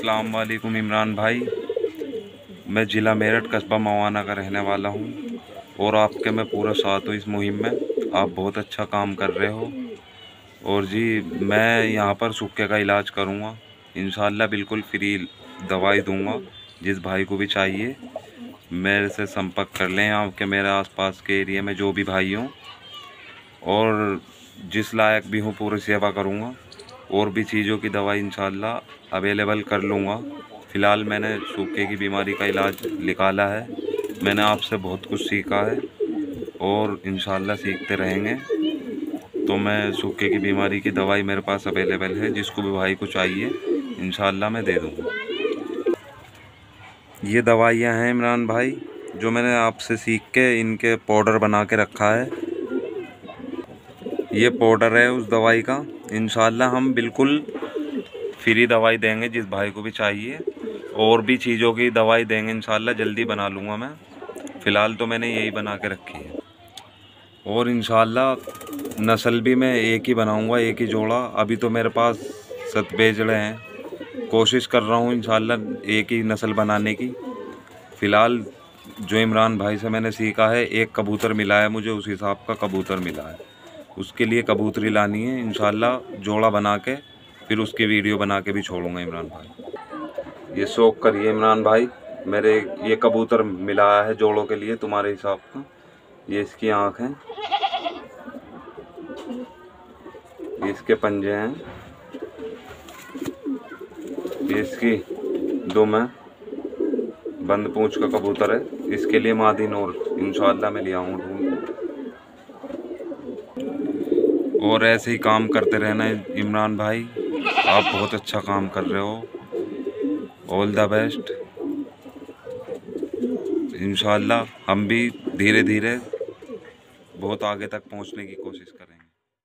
अस्सलाम वालेकुम इमरान भाई, मैं ज़िला मेरठ कस्बा मवाना का रहने वाला हूँ और आपके मैं पूरा साथ हूँ इस मुहिम में। आप बहुत अच्छा काम कर रहे हो और जी मैं यहाँ पर सूखे का इलाज करूँगा इंशाल्लाह, बिल्कुल फ्री दवाई दूँगा। जिस भाई को भी चाहिए मेरे से संपर्क कर लें, आपके मेरे आसपास के एरिया में जो भी भाई हों, और जिस लायक भी हूँ पूरी सेवा करूँगा और भी चीज़ों की दवाई इंशाल्लाह अवेलेबल कर लूँगा। फ़िलहाल मैंने सूखे की बीमारी का इलाज निकाला है, मैंने आपसे बहुत कुछ सीखा है और इंशाल्लाह सीखते रहेंगे। तो मैं सूखे की बीमारी की दवाई मेरे पास अवेलेबल है, जिसको भी भाई को चाहिए इंशाल्लाह मैं दे दूँगा। ये दवाइयाँ हैं इमरान भाई जो मैंने आपसे सीख के इनके पाउडर बना के रखा है, ये पाउडर है उस दवाई का। इंशाल्लाह हम बिल्कुल फ्री दवाई देंगे जिस भाई को भी चाहिए, और भी चीज़ों की दवाई देंगे इंशाल्लाह, जल्दी बना लूँगा मैं। फ़िलहाल तो मैंने यही बना के रखी है और इंशाल्लाह नस्ल भी मैं एक ही बनाऊँगा, एक ही जोड़ा। अभी तो मेरे पास 7 बेजड़े हैं, कोशिश कर रहा हूँ इंशाल्लाह एक ही नस्ल बनाने की। फ़िलहाल जो इमरान भाई से मैंने सीखा है, एक कबूतर मिला है मुझे, उस हिसाब का कबूतर मिला है, उसके लिए कबूतरी लानी है इंशाल्लाह। जोड़ा बना के फिर उसकी वीडियो बना के भी छोड़ूंगा इमरान भाई। ये शौक करिए इमरान भाई, मेरे ये कबूतर मिला है जोड़ों के लिए तुम्हारे हिसाब का, ये इसकी आँख है, ये इसके पंजे हैं, इसकी दुम है, बंद पूंछ का कबूतर है। इसके लिए मादी नूर इंशाल्लाह मैं ले आऊँगा ढूंढ। और ऐसे ही काम करते रहना इमरान भाई, आप बहुत अच्छा काम कर रहे हो, ऑल द बेस्ट। इंशाल्लाह हम भी धीरे धीरे बहुत आगे तक पहुंचने की कोशिश करें।